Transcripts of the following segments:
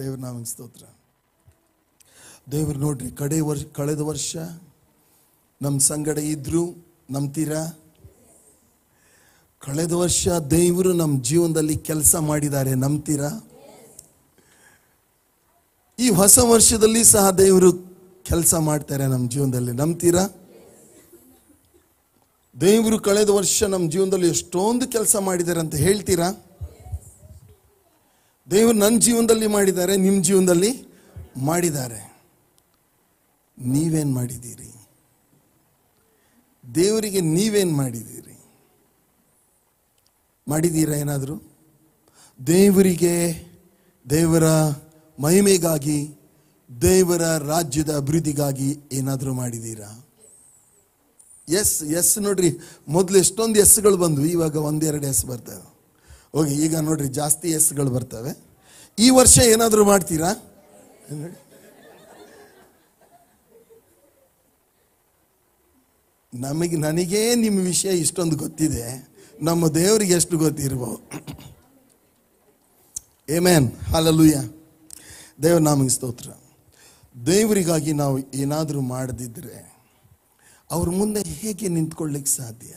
ದೇವ್ರ ನಾಮ ಸ್ತೋತ್ರ. ದೇವ್ರು ನೋಡ್ರಿ, ಕಳೆದ ವರ್ಷ ನಮ್ಮ ಸಂಗಡ ಇದ್ರು, ನಂಬ್ತೀರಾ? ಕಳೆದ ವರ್ಷ ದೇವರು ನಮ್ಮ ಜೀವನದಲ್ಲಿ ಕೆಲಸ ಮಾಡಿದ್ದಾರೆ, ನಂಬ್ತೀರಾ? ಈ ಹೊಸ ವರ್ಷದಲ್ಲಿ ಸಹ ದೇವರು ಕೆಲಸ ಮಾಡ್ತಾರೆ ನಮ್ಮ ಜೀವನದಲ್ಲಿ, ನಂಬ್ತೀರಾ? ದೇವರು ಕಳೆದ ವರ್ಷ ನಮ್ಮ ಜೀವನದಲ್ಲಿ ಎಷ್ಟೊಂದು ಕೆಲಸ ಮಾಡಿದ್ದಾರೆ ಅಂತ ಹೇಳ್ತೀರಾ? ದೇವರು ನನ್ನ ಜೀವನದಲ್ಲಿ ಮಾಡಿದ್ದಾರೆ, ನಿಮ್ಮ ಜೀವನದಲ್ಲಿ ಮಾಡಿದ್ದಾರೆ. ನೀವೇನು ಮಾಡಿದ್ದೀರಿ? ದೇವರಿಗೆ ನೀವೇನು ಮಾಡಿದ್ದೀರಿ? ಮಾಡಿದ್ದೀರಾ ಏನಾದರೂ? ದೇವರಿಗೆ, ದೇವರ ಮಹಿಮೆಗಾಗಿ, ದೇವರ ರಾಜ್ಯದ ಅಭಿವೃದ್ಧಿಗಾಗಿ ಏನಾದರೂ ಮಾಡಿದ್ದೀರಾ? ಎಸ್ ಎಸ್ ನೋಡ್ರಿ, ಮೊದಲು ಎಷ್ಟೊಂದು ಎಸ್ಗಳು ಬಂದವು, ಇವಾಗ ಒಂದೆರಡು ಎಸ್ ಬರ್ತವೆ. ಹೋಗಿ ಈಗ ನೋಡ್ರಿ, ಜಾಸ್ತಿ ಎಸ್ಗಳು ಬರ್ತವೆ. ಈ ವರ್ಷ ಏನಾದರೂ ಮಾಡ್ತೀರಾ? ನನಗೇ ನಿಮ್ಮ ವಿಷಯ ಇಷ್ಟೊಂದು ಗೊತ್ತಿದೆ, ನಮ್ಮ ದೇವರಿಗೆ ಎಷ್ಟು ಗೊತ್ತಿರ್ಬೋದು. Amen, hallelujah. ದೇವರ ನಾಮಕ್ಕೆ ಸ್ತೋತ್ರ. ದೇವರಿಗಾಗಿ ನಾವು ಏನಾದರೂ ಮಾಡದಿದ್ದರೆ ಅವ್ರ ಮುಂದೆ ಹೇಗೆ ನಿಂತ್ಕೊಳ್ಳಿಕ್ಕೆ ಸಾಧ್ಯ?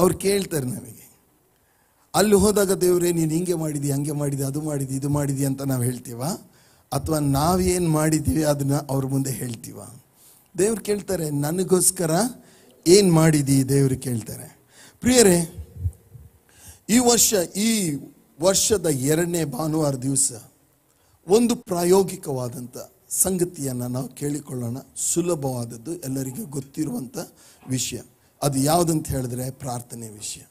ಅವ್ರು ಕೇಳ್ತಾರೆ ನಮಗೆ. ಅಲ್ಲಿ ಹೋದಾಗ ದೇವರೇ ನೀನು ಹಿಂಗೆ ಮಾಡಿದಿ, ಹಂಗೆ ಮಾಡಿದೆ, ಅದು ಮಾಡಿದಿ, ಇದು ಮಾಡಿದಿ ಅಂತ ನಾವು ಹೇಳ್ತೀವ, ಅಥವಾ ನಾವೇನು ಮಾಡಿದ್ದೀವಿ ಅದನ್ನು ಅವ್ರ ಮುಂದೆ ಹೇಳ್ತೀವ? ದೇವ್ರು ಕೇಳ್ತಾರೆ, ನನಗೋಸ್ಕರ ಏನು ಮಾಡಿದಿ ದೇವರು ಕೇಳ್ತಾರೆ. ಪ್ರಿಯರೇ, ಈ ವರ್ಷದ ಎರಡನೇ ಭಾನುವಾರ ದಿವಸ ಒಂದು ಪ್ರಾಯೋಗಿಕವಾದಂಥ ಸಂಗತಿಯನ್ನು ನಾವು ಕೇಳಿಕೊಳ್ಳೋಣ. ಸುಲಭವಾದದ್ದು, ಎಲ್ಲರಿಗೂ ಗೊತ್ತಿರುವಂಥ ವಿಷಯ. ಅದು ಯಾವುದಂತ ಹೇಳಿದ್ರೆ ಪ್ರಾರ್ಥನೆ ವಿಷಯ.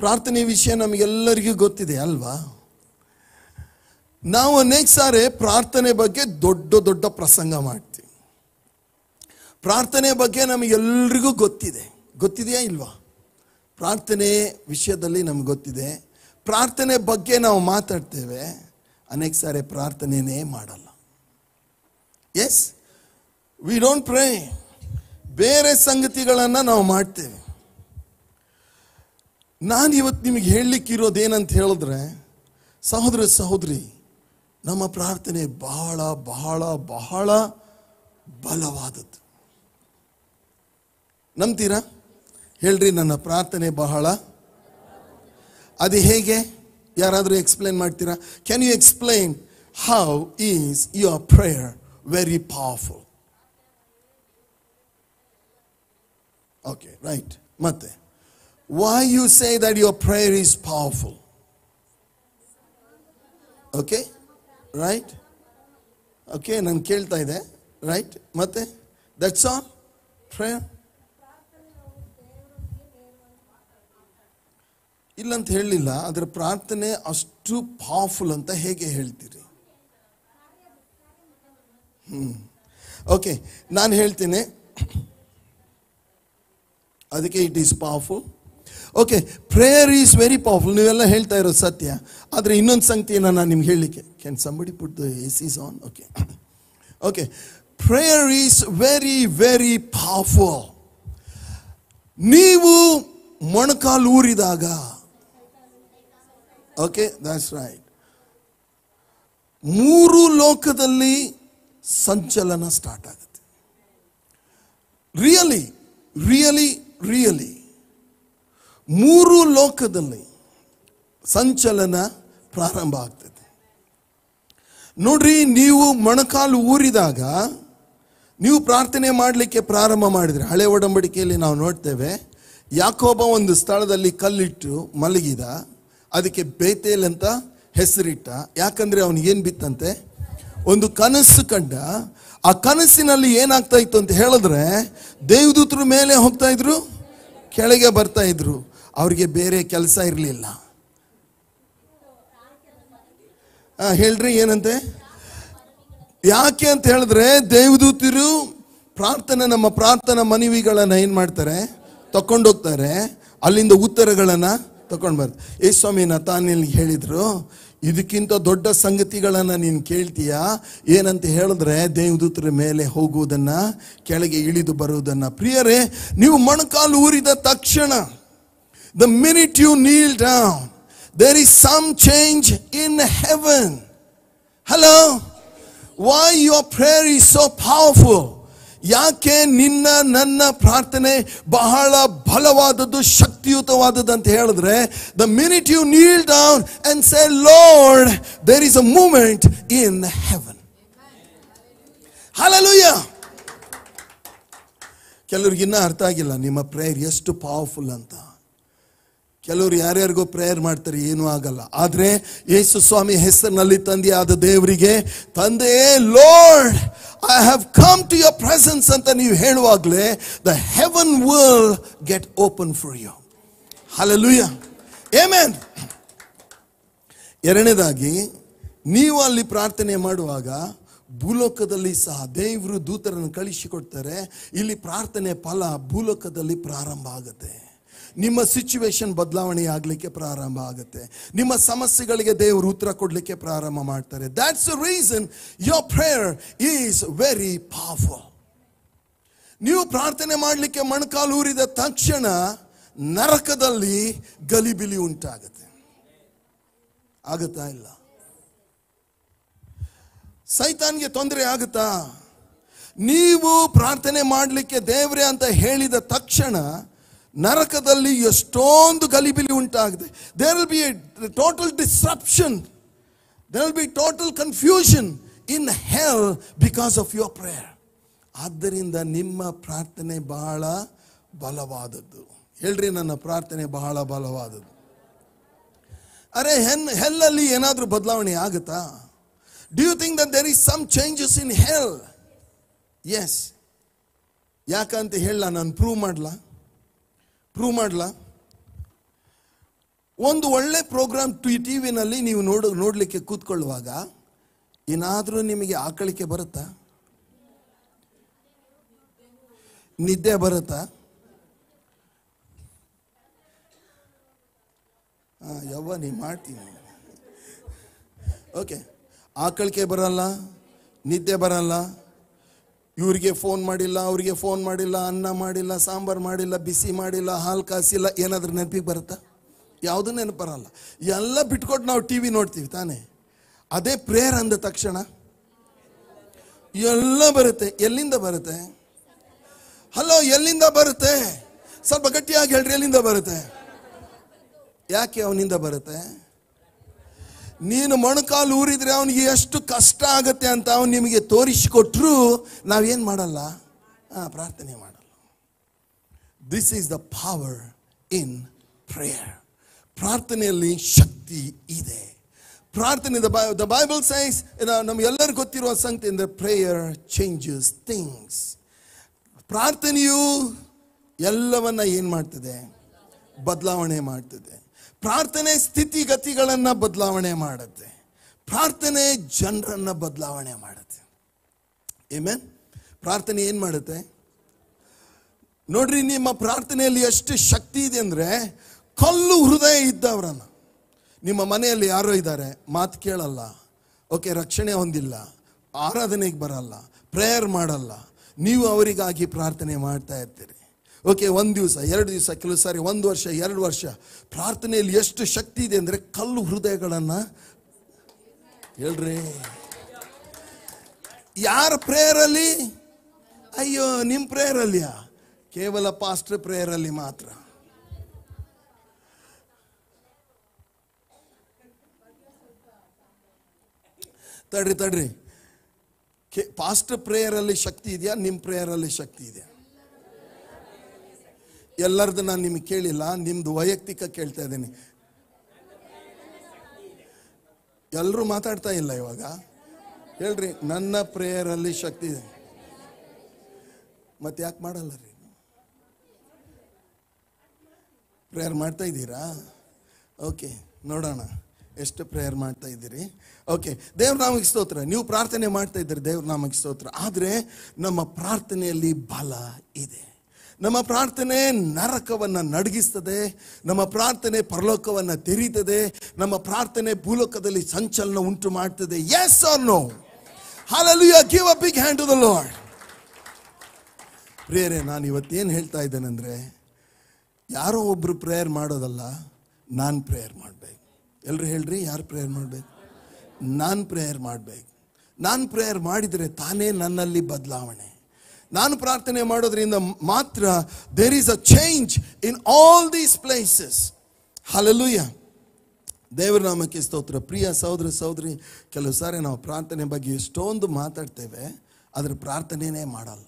ಪ್ರಾರ್ಥನೆ ವಿಷಯ ನಮಗೆಲ್ಲರಿಗೂ ಗೊತ್ತಿದೆ ಅಲ್ವಾ? ನಾವು ಅನೇಕ ಸಾರಿ ಪ್ರಾರ್ಥನೆ ಬಗ್ಗೆ ದೊಡ್ಡ ದೊಡ್ಡ ಪ್ರಸಂಗ ಮಾಡ್ತೀವಿ. ಪ್ರಾರ್ಥನೆ ಬಗ್ಗೆ ನಮಗೆಲ್ಲರಿಗೂ ಗೊತ್ತಿದೆ, ಗೊತ್ತಿದೆಯಾ ಇಲ್ವಾ? ಪ್ರಾರ್ಥನೆ ವಿಷಯದಲ್ಲಿ ನಮ್ಗೆ ಗೊತ್ತಿದೆ, ಪ್ರಾರ್ಥನೆ ಬಗ್ಗೆ ನಾವು ಮಾತಾಡ್ತೇವೆ, ಅನೇಕ ಸಾರಿ ಪ್ರಾರ್ಥನೆಯೇ ಮಾಡಲ್ಲ. Yes, we don't pray. ಬೇರೆ ಸಂಗತಿಗಳನ್ನು ನಾವು ಮಾಡ್ತೇವೆ. ನಾನಿವತ್ತು ನಿಮಗೆ ಹೇಳಲಿಕ್ಕಿರೋದೇನಂತ ಹೇಳಿದ್ರೆ, ಸಹೋದರ ಸಹೋದರಿ, ನಮ್ಮ ಪ್ರಾರ್ಥನೆ ಬಹಳ ಬಹಳ ಬಹಳ ಬಲವಾದದ್ದು, ನಂಬ್ತೀರಾ? ಹೇಳ್ರಿ, ನನ್ನ ಪ್ರಾರ್ಥನೆ ಬಹಳ. ಅದು ಹೇಗೆ? ಯಾರಾದರೂ ಎಕ್ಸ್ಪ್ಲೇನ್ ಮಾಡ್ತೀರಾ? Can you explain how is your prayer very powerful? Okay, right. ಮತ್ತೆ why you say that your prayer is powerful? Okay, right? Okay, ನಾನು ಹೇಳ್ತಾ ಇದೆ, ರೈಟ್? ಮತ್ತೆ that's all prayer ಇಲ್ಲಂತ ಹೇಳಲಿಲ್ಲ, ಆದರೆ ಪ್ರಾರ್ಥನೆ ಅಷ್ಟು ಪವರ್ಫುಲ್ ಅಂತ ಹೇಗೆ ಹೇಳ್ತೀರಿ? ಓಕೆ, ನಾನು ಹೇಳ್ತೇನೆ ಅದಕ್ಕೆ it is powerful. Okay, prayer is very powerful, ನೀವೆಲ್ಲ ಹೇಳ್ತಾ ಇರೋದು ಸತ್ಯ. ಆದರೆ ಇನ್ನೊಂದು ಸಂಗತಿಯನ್ನು ನಾನು ನಿಮ್ಗೆ ಹೇಳಲಿಕ್ಕೆ, can somebody put the A C on? Okay, okay, prayer is very very powerful. ನೀವು ಮೊಣಕಾಲು ಊರಿದಾಗ, ಓಕೆ, ದಟ್ಸ್ ರೈಟ್, ಮೂರು ಲೋಕದಲ್ಲಿ ಸಂಚಲನ ಸ್ಟಾರ್ಟ್ ಆಗುತ್ತೆ. ರಿಯಲಿ ರಿಯಲಿ ರಿಯಲಿ ಮೂರು ಲೋಕದಲ್ಲಿ ಸಂಚಲನ ಪ್ರಾರಂಭ ಆಗ್ತದೆ. ನೋಡ್ರಿ, ನೀವು ಮೊಣಕಾಲು ಊರಿದಾಗ, ನೀವು ಪ್ರಾರ್ಥನೆ ಮಾಡಲಿಕ್ಕೆ ಪ್ರಾರಂಭ ಮಾಡಿದರೆ, ಹಳೆ ಒಡಂಬಡಿಕೆಯಲ್ಲಿ ನಾವು ನೋಡ್ತೇವೆ, ಯಾಕೋಬ ಒಂದು ಸ್ಥಳದಲ್ಲಿ ಕಲ್ಲಿಟ್ಟು ಮಲಗಿದ, ಅದಕ್ಕೆ ಬೇತೇಲ್ ಅಂತ ಹೆಸರಿಟ್ಟ. ಯಾಕಂದರೆ ಅವನು ಏನು ಬಿತ್ತಂತೆ? ಒಂದು ಕನಸು ಕಂಡ. ಆ ಕನಸಿನಲ್ಲಿ ಏನಾಗ್ತಾ ಇತ್ತು ಅಂತ ಹೇಳಿದ್ರೆ, ದೇವದೂತರು ಮೇಲೆ ಹೋಗ್ತಾ ಇದ್ರು, ಕೆಳಗೆ ಬರ್ತಾ ಇದ್ರು. ಅವ್ರಿಗೆ ಬೇರೆ ಕೆಲಸ ಇರಲಿಲ್ಲ. ಹೇಳ್ರಿ ಏನಂತೆ? ಯಾಕೆ ಅಂತ ಹೇಳಿದ್ರೆ, ದೇವದೂತರು ನಮ್ಮ ಪ್ರಾರ್ಥನಾ ಮನವಿಗಳನ್ನು ಏನು ಮಾಡ್ತಾರೆ? ತಕೊಂಡೋಗ್ತಾರೆ, ಅಲ್ಲಿಂದ ಉತ್ತರಗಳನ್ನು ತಗೊಂಡು ಬರ್ತಾರೆ. ಯೇಸು ಸ್ವಾಮಿ ನತಾನಯೇಲ್ ಹೇಳಿದರು, ಇದಕ್ಕಿಂತ ದೊಡ್ಡ ಸಂಗತಿಗಳನ್ನು ನೀನು ಕೇಳ್ತೀಯಾ? ಏನಂತ ಹೇಳಿದ್ರೆ, ದೇವದೂತರ ಮೇಲೆ ಹೋಗುವುದನ್ನು, ಕೆಳಗೆ ಇಳಿದು ಬರುವುದನ್ನು. ಪ್ರಿಯರೇ, ನೀವು ಮೊಣಕಾಲು ಊರಿದ ತಕ್ಷಣ, the minute you kneel down, There is some change in heaven. Hello? Why your prayer is so powerful? ಯಾಕೆ ನಿನ್ನ ನನ್ನ ಪ್ರಾರ್ಥನೆ ಬಹಳ ಬಲವಾದದ್ದು ಶಕ್ತಿಯುತವಾದದ್ದು ಅಂತ ಹೇಳಿದ್ರೆ the minute you kneel down and say Lord there is a movement in heaven. Hallelujah. ಕೆಲವರಿಗೆ ಇನ್ನೂ ಅರ್ಥ ಆಗಿಲ್ಲ ನಿಮ್ಮ ಪ್ರೇಯರ್ ಎಷ್ಟು ಪವರ್ಫುಲ್ ಅಂತ. ಕೆಲವರು ಯಾರ್ಯಾರಿಗೋ ಪ್ರೇಯರ್ ಮಾಡ್ತಾರೆ ಏನೂ ಆಗಲ್ಲ. ಆದರೆ ಯೇಸು ಸ್ವಾಮಿ ಹೆಸರಿನಲ್ಲಿ ತಂದೆಯಾದ ದೇವರಿಗೆ ತಂದೆಯೇ lord I have come to your presence ಅಂತ ನೀವು ಹೇಳುವಾಗಲೇ the heaven will get open for you. Hallelujah amen. ಎರಡನೇದಾಗಿ ನೀವು ಅಲ್ಲಿ ಪ್ರಾರ್ಥನೆ ಮಾಡುವಾಗ ಭೂಲೋಕದಲ್ಲಿ ಸಹ ದೇವರು ದೂತರನ್ನು ಕಳಿಸಿಕೊಡ್ತಾರೆ. ಇಲ್ಲಿ ಪ್ರಾರ್ಥನೆ ಫಲ ಭೂಲೋಕದಲ್ಲಿ ಪ್ರಾರಂಭ ಆಗುತ್ತೆ. ನಿಮ್ಮ ಸಿಚುವೇಶನ್ ಬದಲಾವಣೆ ಆಗಲಿಕ್ಕೆ ಪ್ರಾರಂಭ ಆಗುತ್ತೆ. ನಿಮ್ಮ ಸಮಸ್ಯೆಗಳಿಗೆ ದೇವರು ಉತ್ತರ ಕೊಡಲಿಕ್ಕೆ ಪ್ರಾರಂಭ ಮಾಡ್ತಾರೆ. That's the reason your prayer is very powerful. ನೀವು ಪ್ರಾರ್ಥನೆ ಮಾಡಲಿಕ್ಕೆ ಮಣಕಾಲು ಊರಿದ ತಕ್ಷಣ ನರಕದಲ್ಲಿ ಗಲಿಬಿಲಿ ಉಂಟಾಗುತ್ತೆ. ಆಗುತ್ತಾ ಇಲ್ಲ? ಸೈತಾನ್ಗೆ ತೊಂದರೆ ಆಗುತ್ತಾ? ನೀವು ಪ್ರಾರ್ಥನೆ ಮಾಡಲಿಕ್ಕೆ ದೇವರೇ ಅಂತ ಹೇಳಿದ ತಕ್ಷಣ ನರಕದಲ್ಲಿ ಎಷ್ಟೊಂದು ಗಲಿಬಿಲಿ ಉಂಟಾಗಿದೆ. There will be a total disruption, there will be total confusion in hell because of your prayer. ಆದ್ದರಿಂದ ನಿಮ್ಮ ಪ್ರಾರ್ಥನೆ ಬಹಳ ಬಲವಾದದ್ದು. ಹೇಳ್ರಿ, ನನ್ನ ಪ್ರಾರ್ಥನೆ ಬಹಳ ಬಲವಾದದ್ದು. ಅರೆ, ಹೆಲ್ಲಲ್ಲಿ ಏನಾದರೂ ಬದಲಾವಣೆ ಆಗುತ್ತಾ? Do you think that there is some changes in hell? Yes. ಯಾಕಂತ ಹೇಳಲ್ಲ, ನಾನು ಪ್ರೂವ್ ಮಾಡಲ. ಒಂದು ಒಳ್ಳೆ ಪ್ರೋಗ್ರಾಮ್ ಟಿ ವಿನಲ್ಲಿ ನೀವು ನೋಡಲಿಕ್ಕೆ ಕೂತ್ಕೊಳ್ಳುವಾಗ ಏನಾದರೂ ನಿಮಗೆ ಆಕಳಿಕೆ ಬರುತ್ತಾ? ನಿದ್ದೆ ಬರುತ್ತಾ? ಯವ್ವ ನೀವು ಮಾಡ್ತೀನಿ. ಓಕೆ, ಆಕಳಿಕೆ ಬರಲ್ಲ, ನಿದ್ದೆ ಬರಲ್ಲ, ಇವರಿಗೆ ಫೋನ್ ಮಾಡಿಲ್ಲ, ಅವರಿಗೆ ಫೋನ್ ಮಾಡಿಲ್ಲ, ಅನ್ನ ಮಾಡಿಲ್ಲ, ಸಾಂಬಾರು ಮಾಡಿಲ್ಲ, ಬಿಸಿ ಮಾಡಿಲ್ಲ, ಹಾಲು ಕಾಸಿಲ್ಲ, ಏನಾದರೂ ನೆನಪಿಗೆ ಬರುತ್ತಾ? ಯಾವುದೂ ನೆನಪು ಬರಲ್ಲ. ಎಲ್ಲ ಬಿಟ್ಕೊಟ್ಟು ನಾವು ಟಿ ವಿ ನೋಡ್ತೀವಿ ತಾನೇ. ಅದೇ ಪ್ರೇಯರ್ ಅಂದ ತಕ್ಷಣ ಎಲ್ಲ ಬರುತ್ತೆ. ಎಲ್ಲಿಂದ ಬರುತ್ತೆ? ಹಲೋ, ಎಲ್ಲಿಂದ ಬರುತ್ತೆ? ಸ್ವಲ್ಪ ಗಟ್ಟಿಯಾಗಿ ಹೇಳ್ರಿ, ಎಲ್ಲಿಂದ ಬರುತ್ತೆ? ಯಾಕೆ ಅವನಿಂದ ಬರುತ್ತೆ? ನೀನು ಮೊಣಕಾಲು ಊರಿದರೆ ಅವನಿಗೆ ಎಷ್ಟು ಕಷ್ಟ ಆಗುತ್ತೆ ಅಂತ ಅವನು ನಿಮಗೆ ತೋರಿಸಿಕೊಟ್ರು ನಾವೇನು ಮಾಡಲ್ಲ? ಪ್ರಾರ್ಥನೆ ಮಾಡಲ್ಲ. This is the power in prayer. ಪ್ರಾರ್ಥನೆಯಲ್ಲಿ ಶಕ್ತಿ ಇದೆ. ಪ್ರಾರ್ಥನೆ ದ ಬೈಬಲ್ ಸೈನ್ಸ್ ನಮಗೆಲ್ಲರಿಗೂ ಗೊತ್ತಿರುವ ಸಂಗತಿ ಅಂದರೆ ಪ್ರೇಯರ್ ಚೇಂಜಸ್ ಥಿಂಗ್ಸ್. ಪ್ರಾರ್ಥನೆಯು ಎಲ್ಲವನ್ನ ಏನು ಮಾಡ್ತದೆ? ಬದಲಾವಣೆ ಮಾಡ್ತದೆ. ಪ್ರಾರ್ಥನೆ ಸ್ಥಿತಿಗತಿಗಳನ್ನು ಬದಲಾವಣೆ ಮಾಡುತ್ತೆ. ಪ್ರಾರ್ಥನೆ ಜನರನ್ನು ಬದಲಾವಣೆ ಮಾಡುತ್ತೆ. ಆಮೆನ್. ಪ್ರಾರ್ಥನೆ ಏನು ಮಾಡುತ್ತೆ ನೋಡ್ರಿ, ನಿಮ್ಮ ಪ್ರಾರ್ಥನೆಯಲ್ಲಿ ಎಷ್ಟು ಶಕ್ತಿ ಇದೆ ಅಂದರೆ ಕಲ್ಲು ಹೃದಯ ಇದ್ದವರನ್ನು, ನಿಮ್ಮ ಮನೆಯಲ್ಲಿ ಯಾರೋ ಇದ್ದಾರೆ, ಮಾತು ಕೇಳಲ್ಲ, ಓಕೆ, ರಕ್ಷಣೆ ಹೊಂದಿಲ್ಲ, ಆರಾಧನೆಗೆ ಬರಲ್ಲ, ಪ್ರೇಯರ್ ಮಾಡಲ್ಲ, ನೀವು ಅವರಿಗಾಗಿ ಪ್ರಾರ್ಥನೆ ಮಾಡ್ತಾ ಇರ್ತೀರಿ. ಓಕೆ, ಒಂದು ದಿವಸ, ಎರಡು ದಿವಸ, ಕೆಲವು ಸಾರಿ ಒಂದು ವರ್ಷ, ಎರಡು ವರ್ಷ. ಪ್ರಾರ್ಥನೆಯಲ್ಲಿ ಎಷ್ಟು ಶಕ್ತಿ ಇದೆ ಅಂದರೆ ಕಲ್ಲು ಹೃದಯಗಳನ್ನು ಹೇಳ್ರಿ. ಯಾರ ಪ್ರೇಯರಲ್ಲಿ? ಅಯ್ಯೋ, ನಿಮ್ಮ ಪ್ರೇಯರಲ್ಲಿಯ? ಕೇವಲ ಪಾಸ್ಟರ್ ಪ್ರೇಯರಲ್ಲಿ ಮಾತ್ರ. ತಡ್ರಿ, ಪಾಸ್ಟರ್ ಪ್ರೇಯರಲ್ಲಿ ಶಕ್ತಿ ಇದೆಯಾ? ನಿಮ್ಮ ಪ್ರೇಯರಲ್ಲಿ ಶಕ್ತಿ ಇದೆಯಾ? ಎಲ್ಲರದ್ದು ನಾನು ನಿಮಗೆ ಕೇಳಿಲ್ಲ, ನಿಮ್ಮದು ವೈಯಕ್ತಿಕ ಕೇಳ್ತಾ ಇದ್ದೀನಿ. ಎಲ್ಲರೂ ಮಾತಾಡ್ತಾ ಇಲ್ಲ ಇವಾಗ. ಹೇಳ್ರಿ, ನನ್ನ ಪ್ರೇಯರಲ್ಲಿ ಶಕ್ತಿ ಇದೆ. ಮತ್ತೆ ಯಾಕೆ ಮಾಡಲ್ಲ ರೀ? ಪ್ರೇಯರ್ ಮಾಡ್ತಾ ಇದ್ದೀರಾ? ಓಕೆ, ನೋಡೋಣ ಎಷ್ಟು ಪ್ರೇಯರ್ ಮಾಡ್ತಾ ಇದ್ದೀರಿ. ಓಕೆ, ದೇವ್ರ ನಾಮಕ್ಕೆ ಸ್ತೋತ್ರ. ನೀವು ಪ್ರಾರ್ಥನೆ ಮಾಡ್ತಾ ಇದ್ದೀರಿ, ದೇವ್ರ ನಾಮಕ್ಕೆ ಸ್ತೋತ್ರ. ಆದರೆ ನಮ್ಮ ಪ್ರಾರ್ಥನೆಯಲ್ಲಿ ಬಲ ಇದೆ. ನಮ್ಮ ಪ್ರಾರ್ಥನೆ ನರಕವನ್ನು ನಡಗಿಸ್ತದೆ. ನಮ್ಮ ಪ್ರಾರ್ಥನೆ ಪರಲೋಕವನ್ನು ತೆರೀತದೆ. ನಮ್ಮ ಪ್ರಾರ್ಥನೆ ಭೂಲೋಕದಲ್ಲಿ ಸಂಚಲನ ಉಂಟು ಮಾಡ್ತದೆ. Yes or no? Hallelujah. Give a big hand to the Lord. Prayer ನಾನು ಇವತ್ತೇನು ಹೇಳ್ತಾ ಇದ್ದೇನೆಂದರೆ, ಯಾರೋ ಒಬ್ಬರು ಪ್ರೇಯರ್ ಮಾಡೋದಲ್ಲ, ನಾನು ಪ್ರೇಯರ್ ಮಾಡಬೇಕು. ಎಲ್ಲರೂ ಹೇಳ್ರಿ ಯಾರು ಪ್ರೇಯರ್ ಮಾಡಬೇಕು? ನಾನು ಪ್ರೇಯರ್ ಮಾಡಬೇಕು. ನಾನು ಪ್ರೇಯರ್ ಮಾಡಿದರೆ ತಾನೇ ನನ್ನಲ್ಲಿ ಬದಲಾವಣೆ. ನಾನು ಪ್ರಾರ್ಥನೆ ಮಾಡೋದ್ರಿಂದ ಮಾತ್ರ there is a change in all these places. Hallelujah. ದೇವರ ನಾಮಕ್ಕೆ ಸ್ತೋತ್ರ. ಪ್ರಿಯ ಸಹೋದರ ಸಹೋದರಿ, ಕೆಲವು ಸಾರಿ ನಾವು ಪ್ರಾರ್ಥನೆ ಬಗ್ಗೆ ಎಷ್ಟೊಂದು ಮಾತಾಡ್ತೇವೆ, ಆದರೆ ಪ್ರಾರ್ಥನೆಯೇ ಮಾಡಲ್ಲ.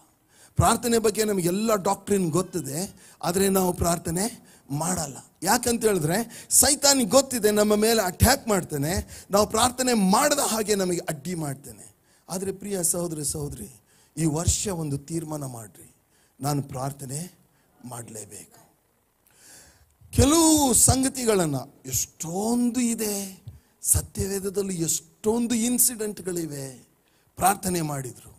ಪ್ರಾರ್ಥನೆ ಬಗ್ಗೆ ನಮಗೆಲ್ಲ ಡಾಕ್ಟ್ರಿನ್ ಗೊತ್ತಿದೆ, ಆದರೆ ನಾವು ಪ್ರಾರ್ಥನೆ ಮಾಡಲ್ಲ. ಯಾಕಂತ ಹೇಳಿದ್ರೆ ಸೈತಾನಿಗೆ ಗೊತ್ತಿದೆ ನಮ್ಮ ಮೇಲೆ ಅಟ್ಯಾಕ್ ಮಾಡ್ತಾನೆ, ನಾವು ಪ್ರಾರ್ಥನೆ ಮಾಡದ ಹಾಗೆ ನಮಗೆ ಅಡ್ಡಿ ಮಾಡ್ತಾನೆ. ಆದರೆ ಪ್ರಿಯ ಸಹೋದರ ಸಹೋದರಿ, ಈ ವರ್ಷ ಒಂದು ತೀರ್ಮಾನ ಮಾಡಿರಿ, ನಾನು ಪ್ರಾರ್ಥನೆ ಮಾಡಲೇಬೇಕು. ಕೆಲವು ಸಂಗತಿಗಳನ್ನು, ಎಷ್ಟೊಂದು ಇದೆ ಸತ್ಯವೇದದಲ್ಲಿ, ಎಷ್ಟೊಂದು ಇನ್ಸಿಡೆಂಟ್ಗಳಿವೆ, ಪ್ರಾರ್ಥನೆ ಮಾಡಿದರು.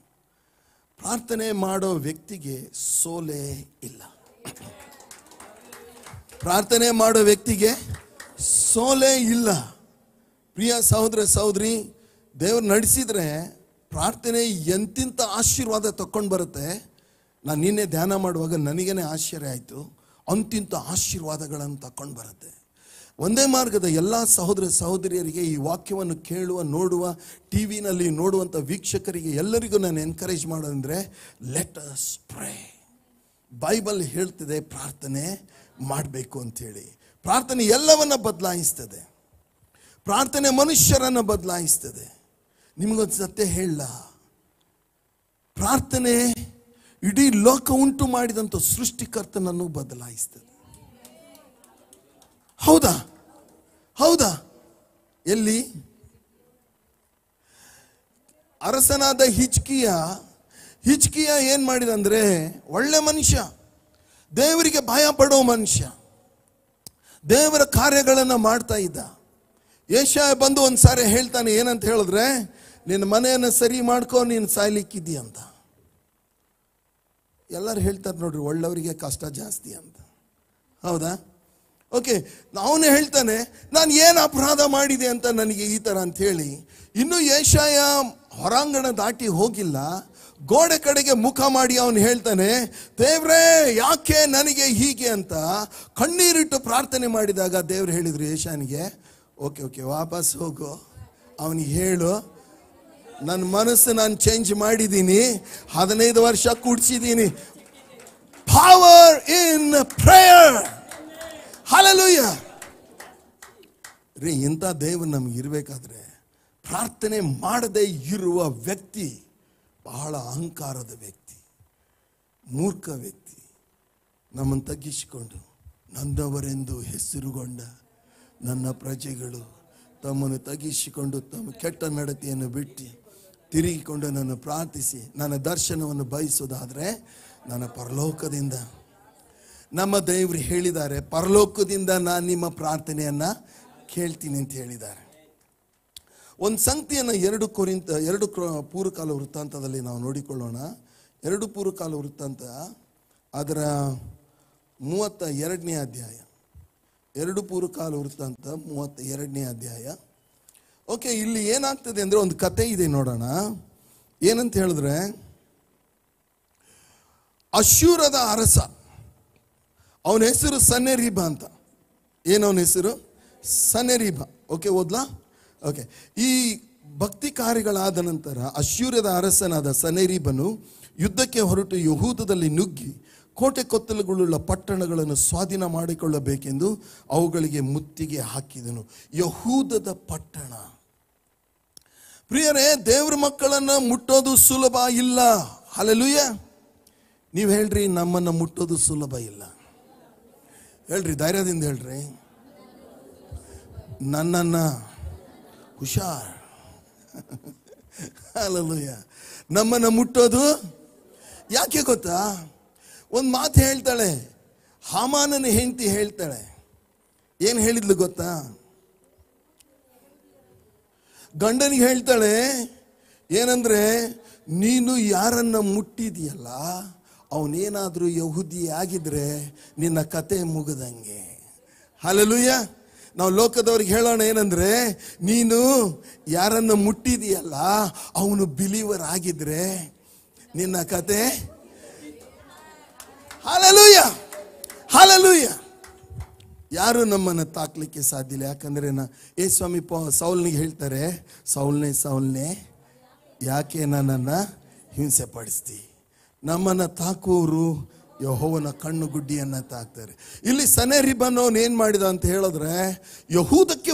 ಪ್ರಾರ್ಥನೆ ಮಾಡೋ ವ್ಯಕ್ತಿಗೆ ಸೋಲೇ ಇಲ್ಲ. ಪ್ರಾರ್ಥನೆ ಮಾಡೋ ವ್ಯಕ್ತಿಗೆ ಸೋಲೇ ಇಲ್ಲ. ಪ್ರಿಯ ಸಹೋದರ ಸಹೋದರಿ, ದೇವರು ನಡೆಸಿದರೆ ಪ್ರಾರ್ಥನೆ ಎಂತಿಂಥ ಆಶೀರ್ವಾದ ತಗೊಂಡು ಬರುತ್ತೆ. ನಾನು ನಿನ್ನೆ ಧ್ಯಾನ ಮಾಡುವಾಗ ನನಗೇನೆ ಆಶ್ಚರ್ಯ ಆಯಿತು, ಅಂತಿಂಥ ಆಶೀರ್ವಾದಗಳನ್ನು ತಗೊಂಡು ಬರುತ್ತೆ. ಒಂದೇ ಮಾರ್ಗದ ಎಲ್ಲ ಸಹೋದರ ಸಹೋದರಿಯರಿಗೆ, ಈ ವಾಕ್ಯವನ್ನು ಕೇಳುವ ನೋಡುವ ಟಿ ವಿನಲ್ಲಿ ನೋಡುವಂಥ ವೀಕ್ಷಕರಿಗೆ ಎಲ್ಲರಿಗೂ ನಾನು ಎನ್ಕರೇಜ್ ಮಾಡೋದಂದರೆ, ಲೆಟ್ ಅಸ್ ಪ್ರೇ. ಬೈಬಲ್ ಹೇಳ್ತಿದೆ ಪ್ರಾರ್ಥನೆ ಮಾಡಬೇಕು ಅಂಥೇಳಿ. ಪ್ರಾರ್ಥನೆ ಎಲ್ಲವನ್ನ ಬದಲಾಯಿಸ್ತದೆ. ಪ್ರಾರ್ಥನೆ ಮನುಷ್ಯರನ್ನು ಬದಲಾಯಿಸ್ತದೆ. ನಿಮಗೊಂದು ಸತ್ಯ ಹೇಳ, ಪ್ರಾರ್ಥನೆ ಇಡೀ ಲೋಕ ಉಂಟು ಮಾಡಿದಂಥ ಸೃಷ್ಟಿಕರ್ತನನ್ನು ಬದಲಾಯಿಸ್ತದೆ. ಹೌದಾ? ಹೌದಾ? ಎಲ್ಲಿ ಅರಸನಾದ ಹಿಜ್ಕಿಯ ಏನು ಮಾಡಿದ ಅಂದರೆ, ಒಳ್ಳೆ ಮನುಷ್ಯ, ದೇವರಿಗೆ ಭಯ ಪಡೋ ಮನುಷ್ಯ, ದೇವರ ಕಾರ್ಯಗಳನ್ನು ಮಾಡ್ತಾ ಇದ್ದ. ಯೆಶಾಯ ಬಂದು ಒಂದು ಸಾರಿ ಹೇಳ್ತಾನೆ, ಏನಂತ ಹೇಳಿದ್ರೆ, ನಿನ್ನ ಮನೆಯನ್ನು ಸರಿ ಮಾಡ್ಕೊ, ನೀನು ಸಾಯ್ಲಿಕ್ಕಿದ್ದೀಯ ಅಂತ. ಎಲ್ಲರೂ ಹೇಳ್ತಾರೆ ನೋಡ್ರಿ, ಒಳ್ಳೆಯವರಿಗೆ ಕಷ್ಟ ಜಾಸ್ತಿ ಅಂತ. ಹೌದಾ? ಓಕೆ, ಅವನೇ ಹೇಳ್ತಾನೆ, ನಾನು ಏನು ಅಪರಾಧ ಮಾಡಿದೆ ಅಂತ ನನಗೆ ಈ ಥರ ಅಂಥೇಳಿ. ಇನ್ನೂ ಯೆಶಾಯ ಹೊರಾಂಗಣ ದಾಟಿ ಹೋಗಿಲ್ಲ, ಗೋಡೆ ಕಡೆಗೆ ಮುಖ ಮಾಡಿ ಅವನು ಹೇಳ್ತಾನೆ, ದೇವ್ರೇ ಯಾಕೆ ನನಗೆ ಹೀಗೆ ಅಂತ ಕಣ್ಣೀರಿಟ್ಟು ಪ್ರಾರ್ಥನೆ ಮಾಡಿದಾಗ ದೇವ್ರು ಹೇಳಿದರು ಯೆಶಾಯನಿಗೆ, ಓಕೆ ಓಕೆ ವಾಪಸ್ ಹೋಗು, ಅವನಿಗೆ ಹೇಳು, ನನ್ನ ಮನಸ್ಸು ನಾನು ಚೇಂಜ್ ಮಾಡಿದ್ದೀನಿ, 15 ವರ್ಷ ಕೂಡಿಸಿದ್ದೀನಿ. Power in prayer. ಹಲ್ಲೆಲೂಯಾ ರೀ. ಇಂಥ ದೇವರು ನಮ್ಗೆ ಇರಬೇಕಾದ್ರೆ, ಪ್ರಾರ್ಥನೆ ಮಾಡದೇ ಇರುವ ವ್ಯಕ್ತಿ ಬಹಳ ಅಹಂಕಾರದ ವ್ಯಕ್ತಿ, ಮೂರ್ಖ ವ್ಯಕ್ತಿ. ನಮ್ಮನ್ನು ತಗ್ಗಿಸಿಕೊಂಡು, ನಂದವರೆಂದು ಹೆಸರುಗೊಂಡ ನನ್ನ ಪ್ರಜೆಗಳು ತಮ್ಮನ್ನು ತಗ್ಗಿಸಿಕೊಂಡು ತಮ್ಮ ಕೆಟ್ಟ ನಡತೆಯನ್ನು ಬಿಟ್ಟು ತಿರುಗಿಕೊಂಡು ನನ್ನ ಪ್ರಾರ್ಥಿಸಿ ನನ್ನ ದರ್ಶನವನ್ನು ಬಯಸೋದಾದರೆ, ನನ್ನ ಪರಲೋಕದಿಂದ ನಮ್ಮ ದೇವರು ಹೇಳಿದ್ದಾರೆ, ಪರಲೋಕದಿಂದ ನಾನು ನಿಮ್ಮ ಪ್ರಾರ್ಥನೆಯನ್ನು ಕೇಳ್ತೀನಿ ಅಂತ ಹೇಳಿದ್ದಾರೆ. ಒಂದು ಸಂಗತಿಯನ್ನು 2 ಪೂರ್ವಕಾಲ ವೃತ್ತಾಂತದಲ್ಲಿ ನಾವು ನೋಡಿಕೊಳ್ಳೋಣ. 2 ಪೂರ್ವಕಾಲ ವೃತ್ತಾಂತ ಅದರ 32ನೇ ಅಧ್ಯಾಯ. 2 ಪೂರ್ವಕಾಲ ವೃತ್ತಾಂತ 32ನೇ ಅಧ್ಯಾಯ. ಓಕೆ, ಇಲ್ಲಿ ಏನಾಗ್ತದೆ ಅಂದರೆ ಒಂದು ಕತೆ ಇದೆ, ನೋಡೋಣ. ಏನಂತ ಹೇಳಿದ್ರೆ, ಅಶ್ಶೂರದ ಅರಸ, ಅವನ ಹೆಸರು ಸನ್ನೆರೀಬ ಅಂತ. ಏನವನ ಹೆಸರು? ಸನ್ನೆರೀಬ. ಓಕೆ, ಓದ್ಲಾ? ಓಕೆ, ಈ ಭಕ್ತಿ ಕಾರ್ಯಗಳಾದ ನಂತರ ಅಶ್ಶೂರದ ಅರಸನಾದ ಸನ್ನೆರೀಬನು ಯುದ್ಧಕ್ಕೆ ಹೊರಟು ಯೆಹೂದದಲ್ಲಿ ನುಗ್ಗಿ ಕೋಟೆ ಕೊತ್ತಲುಗಳುಳ್ಳ ಪಟ್ಟಣಗಳನ್ನು ಸ್ವಾಧೀನ ಮಾಡಿಕೊಳ್ಳಬೇಕೆಂದು ಅವುಗಳಿಗೆ ಮುತ್ತಿಗೆ ಹಾಕಿದನು. ಯೆಹೂದದ ಪಟ್ಟಣ. ಪ್ರಿಯರೇ, ದೇವ್ರ ಮಕ್ಕಳನ್ನು ಮುಟ್ಟೋದು ಸುಲಭ ಇಲ್ಲ. ಹಲ್ಲೆಲೂಯಾ. ನೀವು ಹೇಳ್ರಿ, ನಮ್ಮನ್ನು ಮುಟ್ಟೋದು ಸುಲಭ ಇಲ್ಲ. ಹೇಳ್ರಿ, ಧೈರ್ಯದಿಂದ ಹೇಳ್ರಿ, ನನ್ನನ್ನು ಹುಷಾರ್. ಹಲ್ಲೆಲೂಯಾ. ನಮ್ಮನ್ನು ಮುಟ್ಟೋದು ಯಾಕೆ ಗೊತ್ತಾ? ಒಂದು ಮಾತು ಹೇಳ್ತಾಳೆ, ಹಾಮಾನನ ಹೆಂಡತಿ ಹೇಳ್ತಾಳೆ. ಏನು ಹೇಳಿದ್ಲು ಗೊತ್ತಾ? ಗಂಡನಿಗೆ ಹೇಳ್ತಾಳೆ ಏನಂದರೆ, ನೀನು ಯಾರನ್ನು ಮುಟ್ಟಿದೆಯಲ್ಲ ಅವನೇನಾದರೂ ಯಹೂದಿ ಆಗಿದ್ರೆ ನಿನ್ನ ಕತೆ ಮುಗಿದಂಗೆ. ಹಲ್ಲೆಲೂಯಾ. ನಾವು ಲೋಕದವ್ರಿಗೆ ಹೇಳೋಣ ಏನಂದರೆ, ನೀನು ಯಾರನ್ನು ಮುಟ್ಟಿದೆಯಲ್ಲ ಅವನು ಬಿಲೀವರ್ ಆಗಿದ್ರೆ ನಿನ್ನ ಕತೆ. ಹಲ್ಲೆಲೂಯಾ. ಹಲ್ಲೆಲೂಯಾ. ಯಾರು ನಮ್ಮನ್ನು ತಾಕ್ಲಿಕ್ಕೆ ಸಾಧ್ಯ ಇಲ್ಲ. ಯಾಕಂದರೆ ಯೇಸ್ವಾಮಿ ಸೌಲ್ನಿಗೆ ಹೇಳ್ತಾರೆ, ಸೌಲ್ನೇ ಸೌಲ್ನೇ ಯಾಕೆ ನನ್ನನ್ನು ಹಿಂಸೆ ಪಡಿಸ್ತಿ. ನಮ್ಮನ್ನು ತಾಕುವರು ಯೆಹೋವನ ಕಣ್ಣು ಗುಡ್ಡಿಯನ್ನು ತಾಕ್ತಾರೆ. ಇಲ್ಲಿ ಸನೆಹರೀಬನು ಅವನು ಏನು ಮಾಡಿದ ಅಂತ ಹೇಳಿದ್ರೆ ಯೆಹೂದಕ್ಕೆ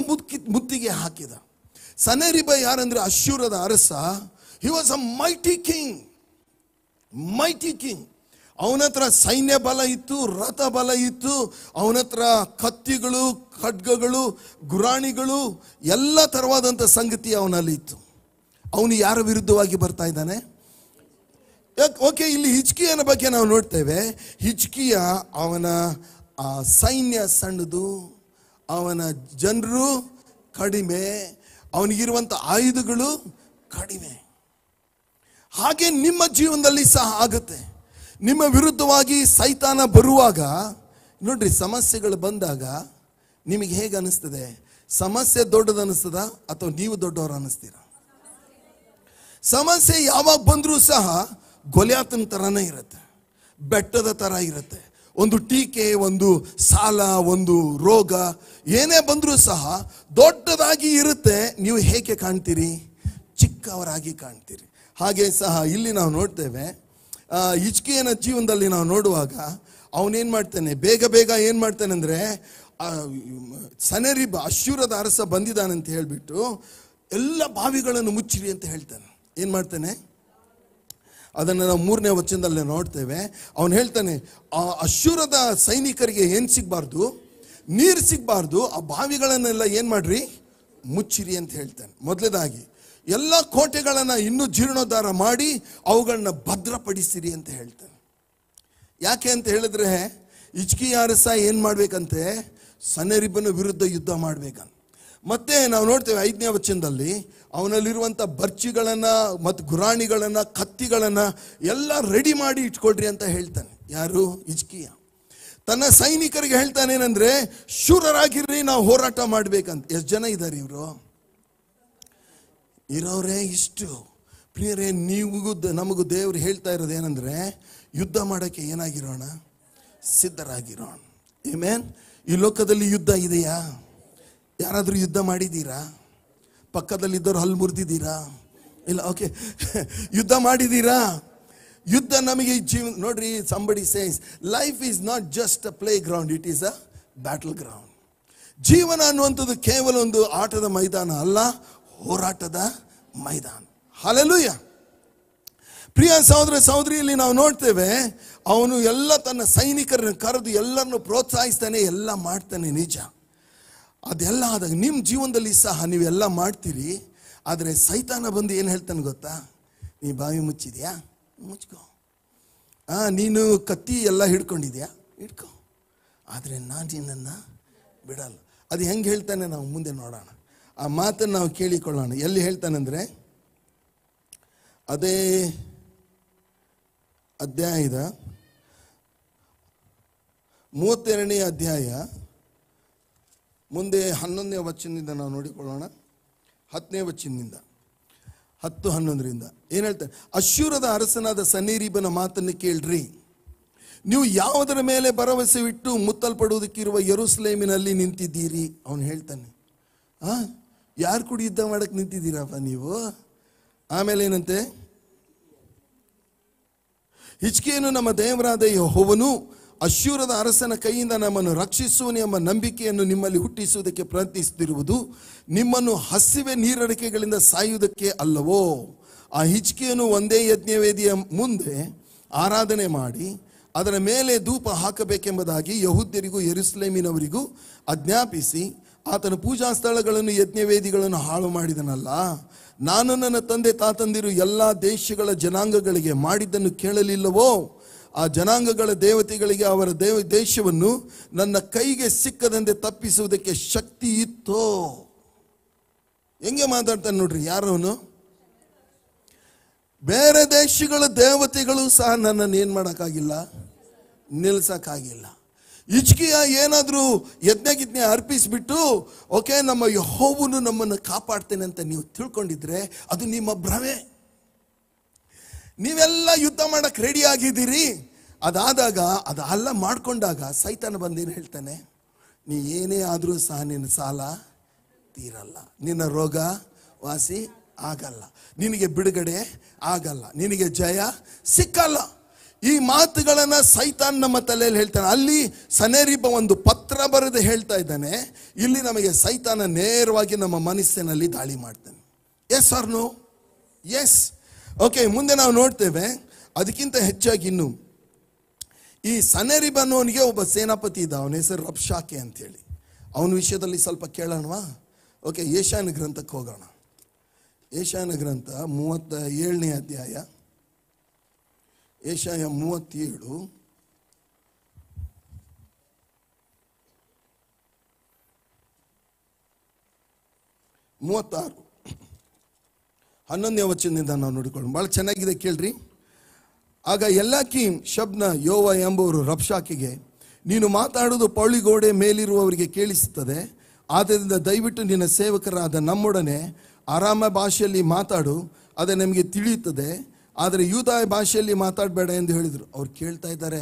ಮುತ್ತಿಗೆ ಹಾಕಿದ. ಸನೆಹರೀಬ ಯಾರಂದರೆ ಅಶ್ಶೂರದ ಅರಸ. He was a mighty king, mighty king. ಅವನ ಹತ್ರ ಸೈನ್ಯ ಬಲ ಇತ್ತು, ರಥ ಬಲ ಇತ್ತು, ಅವನ ಹತ್ರ ಕತ್ತಿಗಳು, ಖಡ್ಗಗಳು, ಗುರಾಣಿಗಳು, ಎಲ್ಲ ಥರವಾದಂಥ ಸಂಗತಿ ಅವನಲ್ಲಿ ಇತ್ತು. ಅವನು ಯಾರ ವಿರುದ್ಧವಾಗಿ ಬರ್ತಾ ಇದ್ದಾನೆ? ಓಕೆ, ಇಲ್ಲಿ ಹಿಜ್ಕೀಯನ ಬಗ್ಗೆ ನಾವು ನೋಡ್ತೇವೆ. ಹಿಜ್ಕೀಯ ಅವನ ಸೈನ್ಯ ಸಣ್ಣದು, ಅವನ ಜನರು ಕಡಿಮೆ, ಅವನಿಗಿರುವಂಥ ಆಯುಧಗಳು ಕಡಿಮೆ. ಹಾಗೆ ನಿಮ್ಮ ಜೀವನದಲ್ಲಿ ಸಹ ಆಗುತ್ತೆ. ನಿಮ್ಮ ವಿರುದ್ಧವಾಗಿ ಸೈತಾನ ಬರುವಾಗ ನೋಡ್ರಿ, ಸಮಸ್ಯೆಗಳು ಬಂದಾಗ ನಿಮಗೆ ಹೇಗೆ ಅನಿಸ್ತದೆ? ಸಮಸ್ಯೆ ದೊಡ್ಡದು ಅನಿಸ್ತದ ಅಥವಾ ನೀವು ದೊಡ್ಡವರು ಅನಿಸ್ತೀರ? ಸಮಸ್ಯೆ ಯಾವಾಗ ಬಂದರೂ ಸಹ ಗೊಲ್ಯಾತನ ಥರನೇ ಇರುತ್ತೆ, ಬೆಟ್ಟದ ಥರ ಇರುತ್ತೆ. ಒಂದು ಟೀಕೆ, ಒಂದು ಸಾಲ, ಒಂದು ರೋಗ, ಏನೇ ಬಂದರೂ ಸಹ ದೊಡ್ಡದಾಗಿ ಇರುತ್ತೆ. ನೀವು ಹೇಗೆ ಕಾಣ್ತೀರಿ? ಚಿಕ್ಕವರಾಗಿ ಕಾಣ್ತೀರಿ. ಹಾಗೆ ಸಹ ಇಲ್ಲಿ ನಾವು ನೋಡ್ತೇವೆ, ಹಿಜ್ಕೀಯನ ಜೀವನದಲ್ಲಿ ನಾವು ನೋಡುವಾಗ ಅವನೇನು ಮಾಡ್ತಾನೆ, ಬೇಗ ಬೇಗ ಏನು ಮಾಡ್ತಾನೆ ಅಂದರೆ ಸನೆಹರೀಬ ಅಶ್ಶೂರದ ಅರಸ ಬಂದಿದ್ದಾನಂತ ಹೇಳಿಬಿಟ್ಟು ಎಲ್ಲ ಬಾವಿಗಳನ್ನು ಮುಚ್ಚಿರಿ ಅಂತ ಹೇಳ್ತಾನೆ. ಏನು ಮಾಡ್ತಾನೆ ಅದನ್ನು ನಾವು 3ನೇ ವಚನದಲ್ಲಿ ನೋಡ್ತೇವೆ. ಅವನು ಹೇಳ್ತಾನೆ, ಆ ಅಶ್ಶೂರದ ಸೈನಿಕರಿಗೆ ಏನು ಸಿಗಬಾರ್ದು? ನೀರು ಸಿಗಬಾರ್ದು. ಆ ಬಾವಿಗಳನ್ನೆಲ್ಲ ಏನು ಮಾಡಿರಿ? ಮುಚ್ಚಿರಿ ಅಂತ ಹೇಳ್ತಾನೆ. ಮೊದಲನೇದಾಗಿ ಎಲ್ಲ ಕೋಟೆಗಳನ್ನು ಇನ್ನೂ ಜೀರ್ಣೋದ್ಧಾರ ಮಾಡಿ ಅವುಗಳನ್ನ ಭದ್ರಪಡಿಸಿರಿ ಅಂತ ಹೇಳ್ತಾನೆ. ಯಾಕೆ ಅಂತ ಹೇಳಿದ್ರೆ ಹಿಜ್ಕೀಯ ಅರಸ ಏನು ಮಾಡಬೇಕಂತೆ? ಸನೆಹರೀಬನ ವಿರುದ್ಧ ಯುದ್ಧ ಮಾಡಬೇಕಂತ. ಮತ್ತೆ ನಾವು ನೋಡ್ತೇವೆ 5ನೇ ವಚನದಲ್ಲಿ ಅವನಲ್ಲಿರುವಂಥ ಬರ್ಚಿಗಳನ್ನು ಮತ್ತು ಗುರಾಣಿಗಳನ್ನು, ಕತ್ತಿಗಳನ್ನು ಎಲ್ಲ ರೆಡಿ ಮಾಡಿ ಇಟ್ಕೊಳ್ರಿ ಅಂತ ಹೇಳ್ತಾನೆ. ಯಾರು? ಹಿಜ್ಕೀಯ. ತನ್ನ ಸೈನಿಕರಿಗೆ ಹೇಳ್ತಾನೇನೆಂದರೆ, ಶೂರರಾಗಿರ್ರಿ, ನಾವು ಹೋರಾಟ ಮಾಡಬೇಕಂತ. ಎಷ್ಟು ಜನ ಇದ್ದಾರೆ ಇವರು? ಇರೋರೇ ಇಷ್ಟು. ಪ್ರಿಯರೇ, ನೀವು ನಮಗೂ ದೇವರು ಹೇಳ್ತಾ ಇರೋದು ಏನಂದರೆ, ಯುದ್ಧ ಮಾಡೋಕ್ಕೆ ಏನಾಗಿರೋಣ? ಸಿದ್ಧರಾಗಿರೋಣ. ಆಮೆನ್. ಈ ಲೋಕದಲ್ಲಿ ಯುದ್ಧ ಇದೆಯಾ? ಯಾರಾದರೂ ಯುದ್ಧ ಮಾಡಿದ್ದೀರಾ? ಪಕ್ಕದಲ್ಲಿದ್ದವರು ಹಲ್ಲು ಮುರಿದಿದ್ದೀರಾ? ಇಲ್ಲ. ಓಕೆ, ಯುದ್ಧ ಮಾಡಿದ್ದೀರಾ? ಯುದ್ಧ ನಮಗೆ ಜೀವನ ನೋಡ್ರಿ. Somebody says life is not just a playground, it is a battleground. ಜೀವನ ಅನ್ನುವಂಥದ್ದು ಕೇವಲ ಒಂದು ಆಟದ ಮೈದಾನ ಅಲ್ಲ, ಹೋರಾಟದ ಮೈದಾನ. ಹಲ್ಲೆಲೂಯ. ಪ್ರಿಯ ಸಹೋದರ ಸಹೋದರಿಯಲ್ಲಿ ನಾವು ನೋಡ್ತೇವೆ, ಅವನು ಎಲ್ಲ ತನ್ನ ಸೈನಿಕರನ್ನು ಕರೆದು ಎಲ್ಲರನ್ನು ಪ್ರೋತ್ಸಾಹಿಸ್ತಾನೆ, ಎಲ್ಲ ಮಾಡ್ತಾನೆ. ನಿಜ, ಅದೆಲ್ಲ ಆದಾಗ ನಿಮ್ಮ ಜೀವನದಲ್ಲಿ ಸಹ ನೀವೆಲ್ಲ ಮಾಡ್ತೀರಿ. ಆದರೆ ಸೈತಾನ ಬಂದು ಏನು ಹೇಳ್ತಾನೆ ಗೊತ್ತಾ? ನೀ ಬಾವಿ ಮುಚ್ಚಿದ್ಯಾ? ಮುಚ್ಕೋ. ನೀನು ಕತ್ತಿ ಎಲ್ಲ ಹಿಡ್ಕೊಂಡಿದ್ಯಾ? ಹಿಡ್ಕೊ. ಆದರೆ ನಾನು ನಿನ್ನನ್ನು ಬಿಡಲ್ಲ. ಅದು ಹೆಂಗೆ ಹೇಳ್ತಾನೆ ನಾವು ಮುಂದೆ ನೋಡೋಣ. ಆ ಮಾತನ್ನು ನಾವು ಕೇಳಿಕೊಳ್ಳೋಣ. ಎಲ್ಲಿ ಹೇಳ್ತಾನೆಂದರೆ ಅದೇ ಅಧ್ಯಾಯದ 32ನೇ ಅಧ್ಯಾಯ ಮುಂದೆ 11ನೇ ವಚನದಿಂದ ನಾವು ನೋಡಿಕೊಳ್ಳೋಣ. 10ನೇ ವಚನದಿಂದ 10-11ರಿಂದ ಏನು ಹೇಳ್ತಾರೆ? ಅಶ್ಶೂರದ ಅರಸನಾದ ಸನೆಹರೀಬನ ಮಾತನ್ನು ಕೇಳ್ರಿ. ನೀವು ಯಾವುದರ ಮೇಲೆ ಭರವಸೆ ಇಟ್ಟು ಮುತ್ತಲ್ಪಡುವುದಕ್ಕಿರುವ ಯೆರೂಸಲೇಮಿನಲ್ಲಿ ನಿಂತಿದ್ದೀರಿ? ಅವನು ಹೇಳ್ತಾನೆ, ಯಾರು ಕೂಡ ಯುದ್ಧ ಮಾಡಕ್ಕೆ ನಿಂತಿದ್ದೀರಪ್ಪ ನೀವು? ಆಮೇಲೆ ಏನಂತೆ? ಹಿಜ್ಕೀಯನು ನಮ್ಮ ದೇವರಾದ ಯೆಹೋವನು ಅಶ್ಶೂರದ ಅರಸನ ಕೈಯಿಂದ ನಮ್ಮನ್ನು ರಕ್ಷಿಸುವನು ಎಂಬ ನಂಬಿಕೆಯನ್ನು ನಿಮ್ಮಲ್ಲಿ ಹುಟ್ಟಿಸುವುದಕ್ಕೆ ಪ್ರಯತ್ನಿಸುತ್ತಿರುವುದು ನಿಮ್ಮನ್ನು ಹಸಿವೆ ನೀರಡಿಕೆಗಳಿಂದ ಸಾಯುವುದಕ್ಕೆ ಅಲ್ಲವೋ? ಆ ಹಿಜ್ಕೀಯನು ಒಂದೇ ಯಜ್ಞವೇದಿಯ ಮುಂದೆ ಆರಾಧನೆ ಮಾಡಿ ಅದರ ಮೇಲೆ ಧೂಪ ಹಾಕಬೇಕೆಂಬುದಾಗಿ ಯೆಹೂದ್ಯರಿಗೂ ಯೆರೂಸಲೇಮಿನವರಿಗೂ ಆಜ್ಞಾಪಿಸಿ ಆತನ ಪೂಜಾ ಸ್ಥಳಗಳನ್ನು, ಯಜ್ಞವೇದಿಗಳನ್ನು ಹಾಳು ಮಾಡಿದನಲ್ಲ. ನಾನು ನನ್ನ ತಂದೆ ತಾತಂದಿರು ಎಲ್ಲ ದೇಶಗಳ ಜನಾಂಗಗಳಿಗೆ ಮಾಡಿದ್ದನ್ನು ಕೇಳಲಿಲ್ಲವೋ? ಆ ಜನಾಂಗಗಳ ದೇವತೆಗಳಿಗೆ ಅವರ ದೇಶವನ್ನು ನನ್ನ ಕೈಗೆ ಸಿಕ್ಕದಂತೆ ತಪ್ಪಿಸುವುದಕ್ಕೆ ಶಕ್ತಿ ಇತ್ತೋ? ಹೆಂಗೆ ಮಾತಾಡ್ತಾನೆ ನೋಡ್ರಿ. ಯಾರವನು? ಬೇರೆ ದೇಶಗಳ ದೇವತೆಗಳು ಸಹ ನನ್ನನ್ನು ಏನು ಮಾಡೋಕ್ಕಾಗಿಲ್ಲ, ನಿಲ್ಲಿಸೋಕ್ಕಾಗಿಲ್ಲ. ಹಿಜ್ಕೀಯ ಏನಾದರೂ ಯಜ್ಞಗಿಜ್ಞೆ ಅರ್ಪಿಸಿಬಿಟ್ಟು ಓಕೆ ನಮ್ಮ ಯೆಹೋವನು ನಮ್ಮನ್ನು ಕಾಪಾಡ್ತೇನೆ ಅಂತ ನೀವು ತಿಳ್ಕೊಂಡಿದ್ರೆ ಅದು ನಿಮ್ಮ ಭ್ರಮೆ. ನೀವೆಲ್ಲ ಯುದ್ಧ ಮಾಡೋಕ್ಕೆ ರೆಡಿ ಆಗಿದ್ದೀರಿ. ಅದಾದಾಗ ಅದೆಲ್ಲ ಮಾಡಿಕೊಂಡಾಗ ಸೈತಾನ ಬಂದೇನು ಹೇಳ್ತಾನೆ? ನೀ ಏನೇ ಆದರೂ ಸಹ ನಿನ್ನ ಸಾಲ ತೀರಲ್ಲ, ನಿನ್ನ ರೋಗ ವಾಸಿ ಆಗಲ್ಲ, ನಿನಗೆ ಬಿಡುಗಡೆ ಆಗಲ್ಲ, ನಿನಗೆ ಜಯ ಸಿಕ್ಕಲ್ಲ. ಈ ಮಾತುಗಳನ್ನು ಸೈತಾನ್ ನಮ್ಮ ತಲೆಯಲ್ಲಿ ಹೇಳ್ತಾನೆ. ಅಲ್ಲಿ ಸನೇರೀಬ ಒಂದು ಪತ್ರ ಬರೆದು ಹೇಳ್ತಾ ಇದ್ದಾನೆ, ಇಲ್ಲಿ ನಮಗೆ ಸೈತಾನ ನೇರವಾಗಿ ನಮ್ಮ ಮನಸ್ಸಿನಲ್ಲಿ ದಾಳಿ ಮಾಡ್ತಾನೆ. Yes or no? Yes. Okay, ಮುಂದೆ ನಾವು ನೋಡ್ತೇವೆ. ಅದಕ್ಕಿಂತ ಹೆಚ್ಚಾಗಿ ಇನ್ನು ಈ ಸನೇರೀಬ ಅನ್ನೋನಿಗೆ ಒಬ್ಬ ಸೇನಾಪತಿ ಇದ್ದ, ಅವನ ಹೆಸರು ರಬ್ಷಾಕೆ ಅಂತೇಳಿ. ಅವನ ವಿಷಯದಲ್ಲಿ ಸ್ವಲ್ಪ ಕೇಳೋಣವಾ? ಓಕೆ, ಯೆಶಾಯನ ಗ್ರಂಥಕ್ಕೆ ಹೋಗೋಣ. ಯೆಶಾಯನ ಗ್ರಂಥ 37ನೇ ಅಧ್ಯಾಯ, ಯೆಶಾಯ 37 36 11ನೇ ವಚನದಿಂದ ನಾವು ನೋಡಿಕೊಳ್ಳೋಣ. ಭಾಳ ಚೆನ್ನಾಗಿದೆ, ಕೇಳ್ರಿ. ಆಗ ಎಲ್ಲಾಕೀಮ್, ಶಬ್ನ, ಯೋವ ಎಂಬುವರು ರಬ್ಷಾಕೆಗೆ, ನೀನು ಮಾತಾಡೋದು ಪೌಳಿಗೋಡೆ ಮೇಲಿರುವವರಿಗೆ ಕೇಳಿಸುತ್ತದೆ, ಆದ್ದರಿಂದ ದಯವಿಟ್ಟು ನಿನ್ನ ಸೇವಕರಾದ ನಮ್ಮೊಡನೆ ಆರಾಮ ಭಾಷೆಯಲ್ಲಿ ಮಾತಾಡು, ಅದು ನಮಗೆ ತಿಳಿಯುತ್ತದೆ, ಆದರೆ ಯೂದಾಯ ಭಾಷೆಯಲ್ಲಿ ಮಾತಾಡಬೇಡ ಎಂದು ಹೇಳಿದರು. ಅವ್ರು ಕೇಳ್ತಾ ಇದ್ದಾರೆ,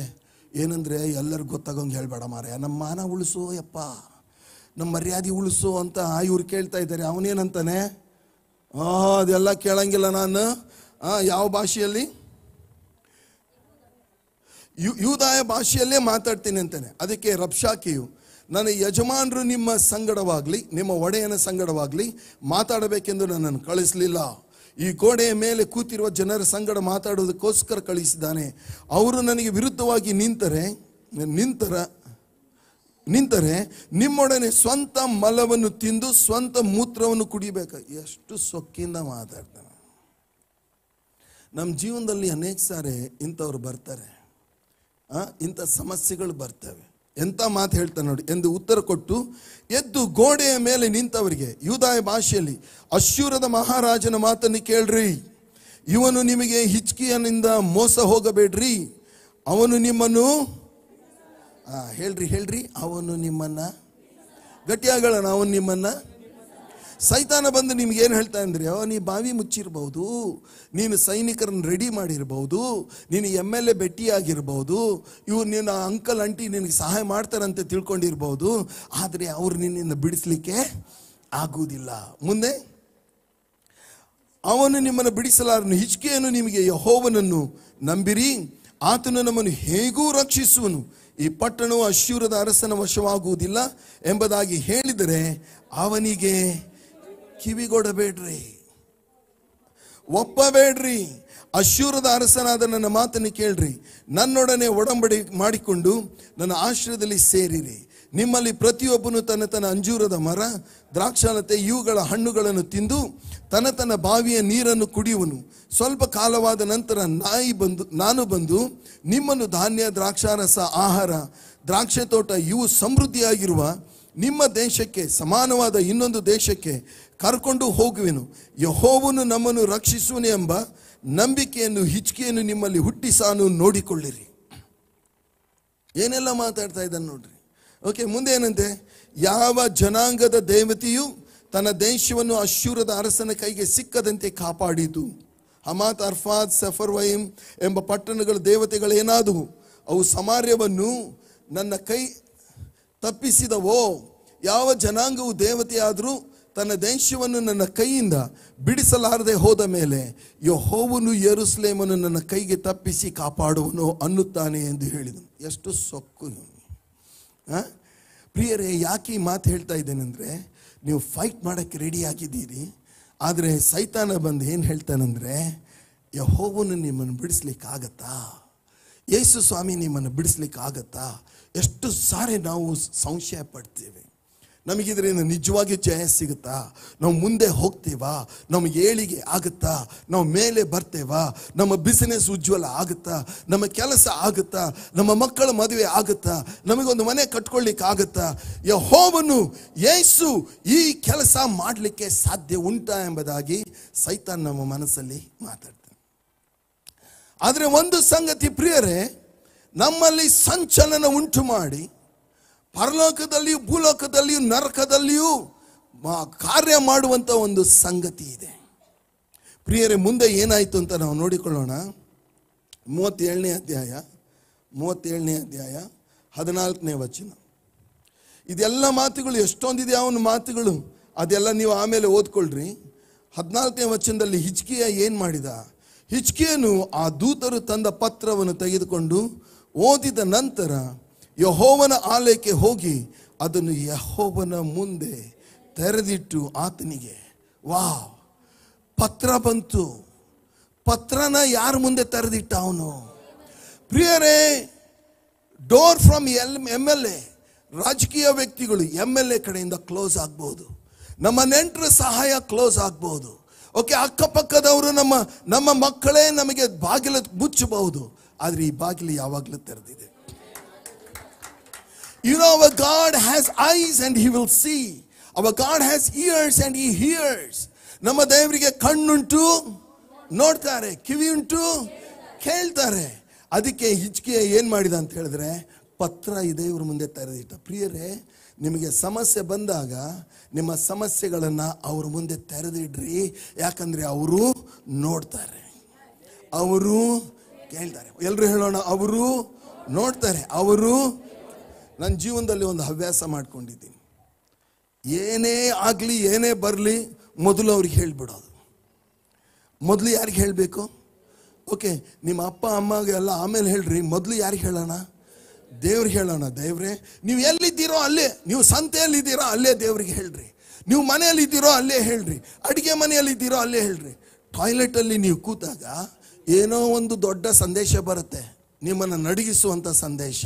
ಏನಂದರೆ ಎಲ್ಲರಿಗೂ ಗೊತ್ತಾಗೋಂಗೆ ಹೇಳಬೇಡ ಮಾರಾಯ, ನಮ್ಮ ಮಾನ ಉಳಿಸು ಯಪ್ಪ, ನಮ್ಮ ಮರ್ಯಾದೆ ಉಳಿಸು ಅಂತ ಇವ್ರು ಕೇಳ್ತಾ ಇದ್ದಾರೆ. ಅವನೇನಂತಾನೆ, ಅದೆಲ್ಲ ಕೇಳಂಗಿಲ್ಲ ನಾನು. ಯಾವ ಭಾಷೆಯಲ್ಲಿ? ಯೂದಾಯ ಭಾಷೆಯಲ್ಲೇ ಮಾತಾಡ್ತೀನಿ ಅಂತಾನೆ. ಅದಕ್ಕೆ ರಬ್ಷಾಕೆಯು, ನನ್ನ ಯಜಮಾನರು ನಿಮ್ಮ ಸಂಗಡವಾಗಲಿ ನಿಮ್ಮ ಒಡೆಯನ ಸಂಗಡವಾಗಲಿ ಮಾತಾಡಬೇಕೆಂದು ನನ್ನನ್ನು ಕಳಿಸಲಿಲ್ಲ, ಈ ಗೋಡೆಯ ಮೇಲೆ ಕೂತಿರುವ ಜನರ ಸಂಗಡ ಮಾತಾಡೋದಕ್ಕೋಸ್ಕರ ಕಳಿಸಿದ್ದಾನೆ. ಅವರು ನನಗೆ ವಿರುದ್ಧವಾಗಿ ನಿಂತರೆ ನಿಮ್ಮೊಡನೆ ಸ್ವಂತ ಮಲವನ್ನು ತಿಂದು ಸ್ವಂತ ಮೂತ್ರವನ್ನು ಕುಡಿಯಬೇಕು. ಎಷ್ಟು ಸೊಕ್ಕಿಂದ ಮಾತಾಡ್ತಾನೆ. ನಮ್ಮ ಜೀವನದಲ್ಲಿ ಅನೇಕ ಸಾರಿ ಇಂಥವ್ರು ಬರ್ತಾರೆ, ಇಂಥ ಸಮಸ್ಯೆಗಳು ಬರ್ತವೆ. ಎಂಥ ಮಾತು ಹೇಳ್ತಾನೆ ನೋಡಿ, ಎಂದು ಉತ್ತರ ಕೊಟ್ಟು ಎದ್ದು ಗೋಡೆಯ ಮೇಲೆ ನಿಂತವರಿಗೆ ಯೂದಾಯ ಭಾಷೆಯಲ್ಲಿ, ಅಶ್ಶೂರದ ಮಹಾರಾಜನ ಮಾತನ್ನು ಕೇಳ್ರಿ, ಇವನು ನಿಮಗೆ ಹಿಜ್ಕೀಯನಿಂದ ಮೋಸ ಹೋಗಬೇಡ್ರಿ, ಅವನು ನಿಮ್ಮನ್ನು ಹೇಳ್ರಿ ಅವನು ನಿಮ್ಮನ್ನು ಗಟ್ಟಿಯಾಗೋಣ, ಅವನು ನಿಮ್ಮನ್ನು. ಸೈತಾನ ಬಂದು ನಿಮ್ಗೆ ಏನು ಹೇಳ್ತಾ ಅಂದರೆ, ನೀ ಬಾವಿ ಮುಚ್ಚಿರ್ಬೋದು, ನೀನು ಸೈನಿಕರನ್ನು ರೆಡಿ ಮಾಡಿರ್ಬೋದು, ನೀನು MLA ಭೇಟಿಯಾಗಿರ್ಬೋದು, ಇವ್ರು ನಿನ್ನ ಅಂಕಲ್ ಆಂಟಿ ನಿನಗೆ ಸಹಾಯ ಮಾಡ್ತಾರಂತೆ ತಿಳ್ಕೊಂಡಿರ್ಬೋದು, ಆದರೆ ಅವ್ರು ನಿನ್ನಿಂದ ಬಿಡಿಸಲಿಕ್ಕೆ ಆಗುವುದಿಲ್ಲ. ಮುಂದೆ, ಅವನು ನಿಮ್ಮನ್ನು ಬಿಡಿಸಲಾರನು, ಹಿಜ್ಕೀಯನು ನಿಮಗೆ ಯೆಹೋವನನ್ನು ನಂಬಿರಿ, ಆತನು ನಮ್ಮನ್ನು ಹೇಗೂ ರಕ್ಷಿಸುವನು, ಈ ಪಟ್ಟಣವು ಅಶ್ಶೂರದ ಅರಸನ ವಶವಾಗುವುದಿಲ್ಲ ಎಂಬುದಾಗಿ ಹೇಳಿದರೆ ಅವನಿಗೆ ಕಿವಿಗೊಡಬೇಡ್ರಿ, ಒಪ್ಪಬೇಡ್ರಿ, ಅಶ್ಶೂರದ ಅರಸನಾದ ನನ್ನ ಮಾತನ್ನು ಕೇಳ್ರಿ, ನನ್ನೊಡನೆ ಒಡಂಬಡಿಕೆ ಮಾಡಿಕೊಂಡು ನನ್ನ ಆಶ್ರಯದಲ್ಲಿ ಸೇರಿರಿ, ನಿಮ್ಮಲ್ಲಿ ಪ್ರತಿಯೊಬ್ಬನು ತನ್ನ ತನ್ನ ಅಂಜೂರದ ಮರ, ದ್ರಾಕ್ಷಾಲತೆ ಇವುಗಳ ಹಣ್ಣುಗಳನ್ನು ತಿಂದು ತನ್ನ ತನ್ನ ಬಾವಿಯ ನೀರನ್ನು ಕುಡಿಯುವನು. ಸ್ವಲ್ಪ ಕಾಲವಾದ ನಂತರ ನಾನು ಬಂದು ನಿಮ್ಮನ್ನು ಧಾನ್ಯ, ದ್ರಾಕ್ಷಾರಸ, ಆಹಾರ, ದ್ರಾಕ್ಷೆ ತೋಟ ಇವು ಸಮೃದ್ಧಿಯಾಗಿರುವ ನಿಮ್ಮ ದೇಶಕ್ಕೆ, ಸಮಾನವಾದ ಇನ್ನೊಂದು ದೇಶಕ್ಕೆ ಕರ್ಕೊಂಡು ಹೋಗುವೆನು. ಯೆಹೋವನು ನಮ್ಮನ್ನು ರಕ್ಷಿಸುವನು ಎಂಬ ನಂಬಿಕೆಯನ್ನು ಹಿಜ್ಕೀಯನು ನಿಮ್ಮಲ್ಲಿ ಹುಟ್ಟಿಸಾನು ನೋಡಿಕೊಳ್ಳಿರಿ. ಏನೆಲ್ಲ ಮಾತಾಡ್ತಾ ಇದ್ದಾನೆ ನೋಡ್ರಿ. ಓಕೆ, ಮುಂದೆ ಏನಂತೆ, ಯಾವ ಜನಾಂಗದ ದೇವತೆಯು ತನ್ನ ದೇಶವನ್ನು ಅಶ್ಶೂರದ ಅರಸನ ಕೈಗೆ ಸಿಕ್ಕದಂತೆ ಕಾಪಾಡಿತು. ಹಮಾತ್, ಅರ್ಫಾದ್, ಸಫರ್ವೈಮ್ ಎಂಬ ಪಟ್ಟಣಗಳ ದೇವತೆಗಳೇನಾದವು? ಅವು ಸಮಾರ್ಯವನ್ನು ನನ್ನ ಕೈ ತಪ್ಪಿಸಿದವೋ? ಯಾವ ಜನಾಂಗವು ದೇವತೆಯಾದರೂ ತನ್ನ ದೇಶವನ್ನು ನನ್ನ ಕೈಯಿಂದ ಬಿಡಿಸಲಾರದೆ ಹೋದ ಮೇಲೆ ಯೆಹೋವನು ಯೆರೂಸಲೇಮನ್ನು ನನ್ನ ಕೈಗೆ ತಪ್ಪಿಸಿ ಕಾಪಾಡುವನು ಅನ್ನುತ್ತಾನೆ ಎಂದು ಹೇಳಿದನು. ಎಷ್ಟು ಸೊಕ್ಕು ಪ್ರಿಯರೇ. ಯಾಕೆ ಈ ಮಾತು ಹೇಳ್ತಾ ಇದ್ದೇನೆಂದರೆ, ನೀವು ಫೈಟ್ ಮಾಡೋಕ್ಕೆ ರೆಡಿಯಾಗಿದ್ದೀರಿ, ಆದರೆ ಸೈತಾನ ಬಂದು ಏನು ಹೇಳ್ತಾನೆಂದರೆ, ಯೆಹೋವನು ನಿಮ್ಮನ್ನು ಬಿಡಿಸ್ಲಿಕ್ಕಾಗತ್ತಾ? ಯೇಸು ಸ್ವಾಮಿ ನಿಮ್ಮನ್ನು ಬಿಡಿಸ್ಲಿಕ್ಕಾಗತ್ತಾ? ಎಷ್ಟು ಸಾರಿ ನಾವು ಸಂಶಯ ಪಡ್ತೀವಿ, ನಮಗಿದ್ರಿಂದ ನಿಜವಾಗಿ ಜಯ ಸಿಗುತ್ತಾ, ನಾವು ಮುಂದೆ ಹೋಗ್ತೀವಾ, ನಮಗೆ ಏಳಿಗೆ ಆಗುತ್ತಾ, ನಾವು ಮೇಲೆ ಬರ್ತೇವಾ, ನಮ್ಮ ಬಿಸ್ನೆಸ್ ಉಜ್ವಲ ಆಗುತ್ತಾ, ನಮ್ಮ ಕೆಲಸ ಆಗುತ್ತಾ, ನಮ್ಮ ಮಕ್ಕಳ ಮದುವೆ ಆಗುತ್ತಾ, ನಮಗೊಂದು ಮನೆ ಕಟ್ಕೊಳ್ಳಿಕ್ಕಾಗುತ್ತಾ, ಯೆಹೋವನು ಯೇಸು ಈ ಕೆಲಸ ಮಾಡಲಿಕ್ಕೆ ಸಾಧ್ಯ ಉಂಟಾ ಎಂಬುದಾಗಿ ಸೈತಾನ್ ನಮ್ಮ ಮನಸ್ಸಲ್ಲಿ ಮಾತಾಡ್ತಾನೆ. ಆದರೆ ಒಂದು ಸಂಗತಿ ಪ್ರಿಯರೇ, ನಮ್ಮಲ್ಲಿ ಸಂಚಲನ ಉಂಟು ಮಾಡಿ ಪರಲೋಕದಲ್ಲಿಯೂ ಭೂಲೋಕದಲ್ಲಿಯೂ ನರಕದಲ್ಲಿಯೂ ಕಾರ್ಯ ಮಾಡುವಂಥ ಒಂದು ಸಂಗತಿ ಇದೆ ಪ್ರಿಯರೇ. ಮುಂದೆ ಏನಾಯಿತು ಅಂತ ನಾವು ನೋಡಿಕೊಳ್ಳೋಣ. 37ನೇ ಅಧ್ಯಾಯ 14ನೇ ವಚನ. ಇದೆಲ್ಲ ಮಾತುಗಳು ಎಷ್ಟೊಂದಿದೆ ಅವನ ಮಾತುಗಳು, ಅದೆಲ್ಲ ನೀವು ಆಮೇಲೆ ಓದ್ಕೊಳ್ರಿ. 14ನೇ ವಚನದಲ್ಲಿ ಹಿಜ್ಕೀಯ ಏನು ಮಾಡಿದ? ಹಿಜ್ಕೀಯನು ಆ ದೂತರು ತಂದ ಪತ್ರವನ್ನು ತೆಗೆದುಕೊಂಡು ಓದಿದ ನಂತರ ಯೆಹೋವನ ಆಲಯಕ್ಕೆ ಹೋಗಿ ಅದನ್ನು ಯೆಹೋವನ ಮುಂದೆ ತೆರೆದಿಟ್ಟು ಆತನಿಗೆ, ವಾವ್, ಪತ್ರ ಬಂತು. ಪತ್ರನ ಯಾರ ಮುಂದೆ ತೆರೆದಿಟ್ಟ ಅವನು? ಪ್ರಿಯರೇ, ಡೋರ್ ಫ್ರಮ್ MLA, ರಾಜಕೀಯ ವ್ಯಕ್ತಿಗಳು MLA ಕಡೆಯಿಂದ ಕ್ಲೋಸ್ ಆಗ್ಬೋದು, ನಮ್ಮ ನೆಂಟರ ಸಹಾಯ ಕ್ಲೋಸ್ ಆಗ್ಬೋದು, ಓಕೆ, ಅಕ್ಕಪಕ್ಕದವರು, ನಮ್ಮ ಮಕ್ಕಳೇ ನಮಗೆ ಬಾಗಿಲು ಮುಚ್ಚಬಹುದು. ಆದರೆ ಈ ಬಾಗಿಲು ಯಾವಾಗಲೂ ತೆರೆದಿದೆ. You know, our God has eyes and He will see. Our God has ears and He hears. Nama devrige kannuntu nodtare, kiviuntu keltare. Adikke Hichkiya yen madida anta helidre patra ide ivru munde tereditta. Priyare, nimage samasye bandaga nimma samasyegalanna avru munde teredidri, yakandre avru nodtare, avru keltare. Elru helona, avru nodtare, avru. ನನ್ನ ಜೀವನದಲ್ಲಿ ಒಂದು ಹವ್ಯಾಸ ಮಾಡ್ಕೊಂಡಿದ್ದೀನಿ, ಏನೇ ಆಗಲಿ ಏನೇ ಬರಲಿ ಮೊದಲು ಅವ್ರಿಗೆ ಹೇಳಿಬಿಡೋದು. ಮೊದಲು ಯಾರಿಗೆ ಹೇಳಬೇಕು? ಓಕೆ, ನಿಮ್ಮ ಅಪ್ಪ ಅಮ್ಮಗೆ ಎಲ್ಲ ಆಮೇಲೆ ಹೇಳ್ರಿ, ಮೊದಲು ಯಾರಿಗೆ ಹೇಳೋಣ? ದೇವ್ರಿಗೆ ಹೇಳೋಣ. ದೇವ್ರೆ, ನೀವು ಎಲ್ಲಿದ್ದೀರೋ ಅಲ್ಲೇ, ನೀವು ಸಂತೆಯಲ್ಲಿದ್ದೀರೋ ಅಲ್ಲೇ ದೇವ್ರಿಗೆ ಹೇಳ್ರಿ, ನೀವು ಮನೆಯಲ್ಲಿದ್ದೀರೋ ಅಲ್ಲೇ ಹೇಳ್ರಿ, ಅಡುಗೆ ಮನೆಯಲ್ಲಿದ್ದೀರೋ ಅಲ್ಲೇ ಹೇಳ್ರಿ. ಟಾಯ್ಲೆಟಲ್ಲಿ ನೀವು ಕೂತಾಗ ಏನೋ ಒಂದು ದೊಡ್ಡ ಸಂದೇಶ ಬರುತ್ತೆ, ನಿಮ್ಮನ್ನು ನಡಗಿಸುವಂಥ ಸಂದೇಶ.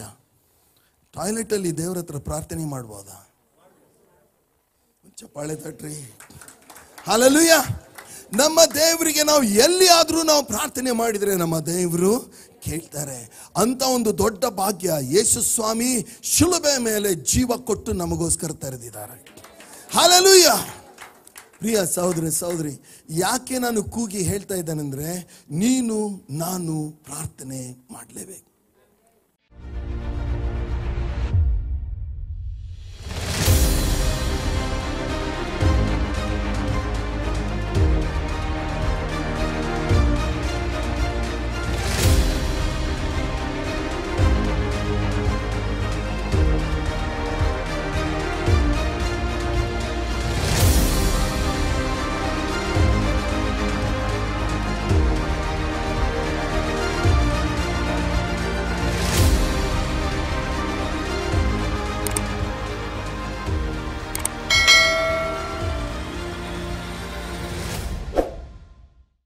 ಟಾಯ್ಲೆಟಲ್ಲಿ ದೇವ್ರ ಹತ್ರ ಪ್ರಾರ್ಥನೆ ಮಾಡ್ಬೋದಾ? ಚಪ್ಪಾಳೆ ತಟ್ರಿ, ಹಲ್ಲೆಲೂಯಾ. ನಮ್ಮ ದೇವರಿಗೆ ನಾವು ಎಲ್ಲಿ ಆದರೂ ನಾವು ಪ್ರಾರ್ಥನೆ ಮಾಡಿದರೆ ನಮ್ಮ ದೇವರು ಕೇಳ್ತಾರೆ. ಅಂಥ ಒಂದು ದೊಡ್ಡ ಭಾಗ್ಯ ಯೇಸು ಸ್ವಾಮಿ ಶಿಲುಬೆ ಮೇಲೆ ಜೀವ ಕೊಟ್ಟು ನಮಗೋಸ್ಕರ ತೆರೆದಿದ್ದಾರೆ. ಹಲ್ಲೆಲೂಯಾ. ಪ್ರಿಯ ಸಹೋದರಿ ಸಹೋದರಿ, ಯಾಕೆ ನಾನು ಕೂಗಿ ಹೇಳ್ತಾ ಇದ್ದೇನೆಂದರೆ, ನೀನು ನಾನು ಪ್ರಾರ್ಥನೆ ಮಾಡಲೇಬೇಕು.